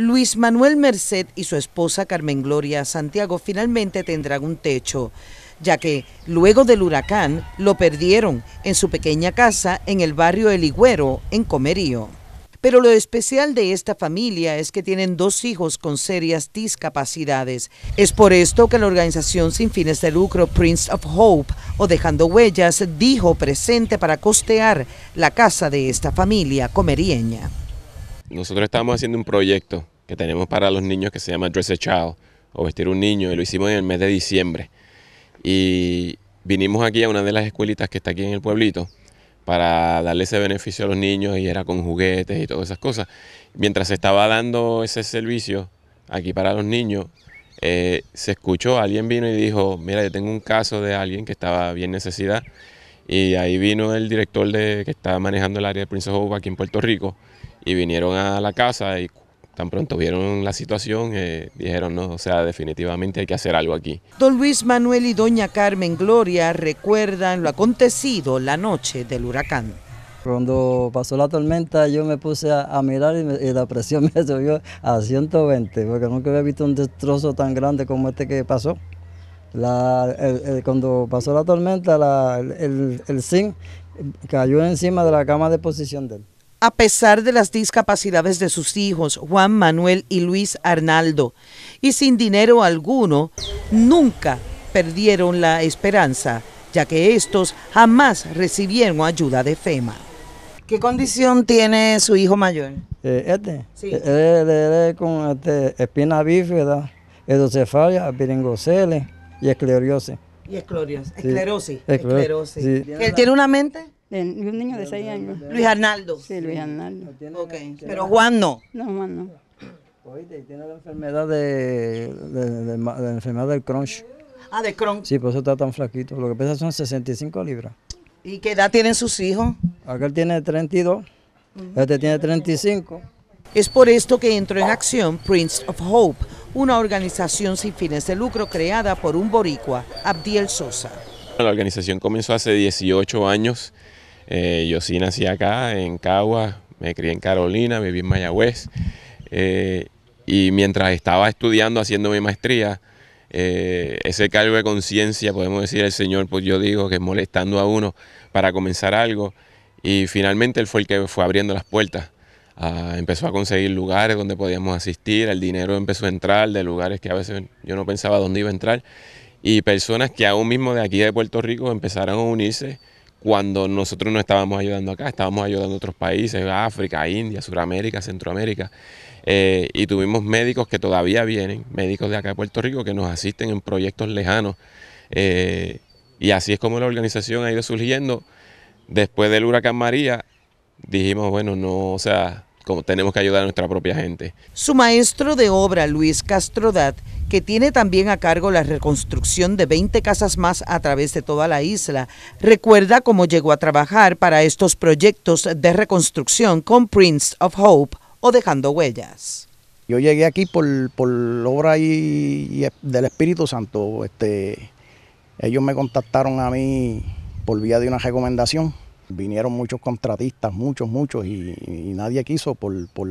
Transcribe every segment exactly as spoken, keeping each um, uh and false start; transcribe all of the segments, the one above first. Luis Manuel Merced y su esposa Carmen Gloria Santiago finalmente tendrán un techo, ya que luego del huracán lo perdieron en su pequeña casa en el barrio El Higüero, en Comerío. Pero lo especial de esta familia es que tienen dos hijos con serias discapacidades. Es por esto que la organización sin fines de lucro Prince of Hope o Dejando Huellas dijo presente para costear la casa de esta familia comerieña. Nosotros estamos haciendo un proyecto que tenemos para los niños que se llama Dress a Child o Vestir un Niño, y lo hicimos en el mes de diciembre. Y vinimos aquí a una de las escuelitas que está aquí en el pueblito para darle ese beneficio a los niños, y era con juguetes y todas esas cosas. Mientras se estaba dando ese servicio aquí para los niños, eh, se escuchó, alguien vino y dijo, mira, yo tengo un caso de alguien que estaba bien necesidad, y ahí vino el director de, que estaba manejando el área de Prince of Hope aquí en Puerto Rico, y vinieron a la casa y tan pronto vieron la situación, eh, dijeron, no, o sea, definitivamente hay que hacer algo aquí. Don Luis Manuel y doña Carmen Gloria recuerdan lo acontecido la noche del huracán. Cuando pasó la tormenta yo me puse a, a mirar y, me, y la presión me subió a ciento veinte, porque nunca había visto un destrozo tan grande como este que pasó. La, el, el, cuando pasó la tormenta, la, el, el zinc cayó encima de la cama de posición de él. A pesar de las discapacidades de sus hijos, Juan Manuel y Luis Arnaldo, y sin dinero alguno, nunca perdieron la esperanza, ya que estos jamás recibieron ayuda de FEMA. ¿Qué condición tiene su hijo mayor? Eh, este, sí. él, él, él con este, espina bífida, hidrocefalia, pterigocele y esclerosis. Y esclerosis, esclerosis, sí. esclerosis. Sí. ¿Él tiene una mente? De un niño de seis años. Luis Arnaldo. Sí, Luis Arnaldo. Okay. Pero Juan no. No, Juan no. Oíste, tiene la enfermedad de, de, de, de, la enfermedad del crunch. Ah, de crunch. Sí, por eso está tan flaquito. Lo que pesa son sesenta y cinco libras. ¿Y qué edad tienen sus hijos? Aquel tiene treinta y dos, uh-huh. Este tiene treinta y cinco. Es por esto que entró en acción Prince of Hope, una organización sin fines de lucro creada por un boricua, Abdiel Sosa. La organización comenzó hace dieciocho años. Eh, yo sí nací acá, en Cagua, me crié en Carolina, viví en Mayagüez, eh, y mientras estaba estudiando, haciendo mi maestría, eh, ese cargo de conciencia, podemos decir, el Señor, pues yo digo que es molestando a uno para comenzar algo, y finalmente él fue el que fue abriendo las puertas. Ah, empezó a conseguir lugares donde podíamos asistir, el dinero empezó a entrar de lugares que a veces yo no pensaba dónde iba a entrar, y personas que aún mismo de aquí de Puerto Rico empezaron a unirse. Cuando nosotros no estábamos ayudando acá, estábamos ayudando a otros países, África, India, Sudamérica, Centroamérica, eh, y tuvimos médicos que todavía vienen, médicos de acá de Puerto Rico que nos asisten en proyectos lejanos, eh, y así es como la organización ha ido surgiendo. Después del huracán María dijimos, bueno, no, o sea, como tenemos que ayudar a nuestra propia gente. Su maestro de obra, Luis Castrodat, que tiene también a cargo la reconstrucción de veinte casas más a través de toda la isla, recuerda cómo llegó a trabajar para estos proyectos de reconstrucción con Prince of Hope o Dejando Huellas. Yo llegué aquí por, por obra y, y del Espíritu Santo. Este, ellos me contactaron a mí por vía de una recomendación. Vinieron muchos contratistas, muchos, muchos, y, y nadie quiso por, por,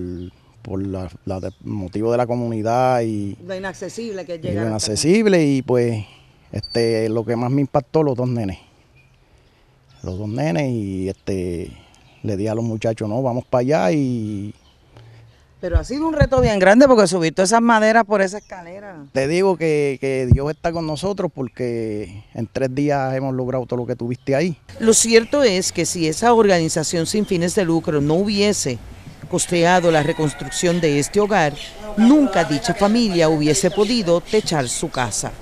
por la, la de motivo de la comunidad y lo inaccesible que llega. Inaccesible, y pues este, lo que más me impactó, los dos nenes. Los dos nenes, y este, le dije a los muchachos, no, vamos para allá. Y pero ha sido un reto bien grande, porque subir todas esas maderas por esa escalera. Te digo que, que Dios está con nosotros, porque en tres días hemos logrado todo lo que tuviste ahí. Lo cierto es que si esa organización sin fines de lucro no hubiese costeado la reconstrucción de este hogar, nunca dicha familia hubiese podido techar su casa.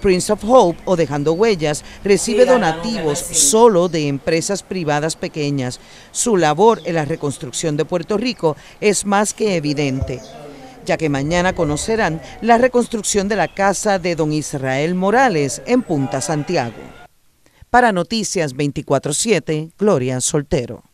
Prince of Hope o Dejando Huellas recibe donativos solo de empresas privadas pequeñas. Su labor en la reconstrucción de Puerto Rico es más que evidente, ya que mañana conocerán la reconstrucción de la casa de don Israel Morales en Punta Santiago. Para Noticias veinticuatro siete, Gloria Soltero.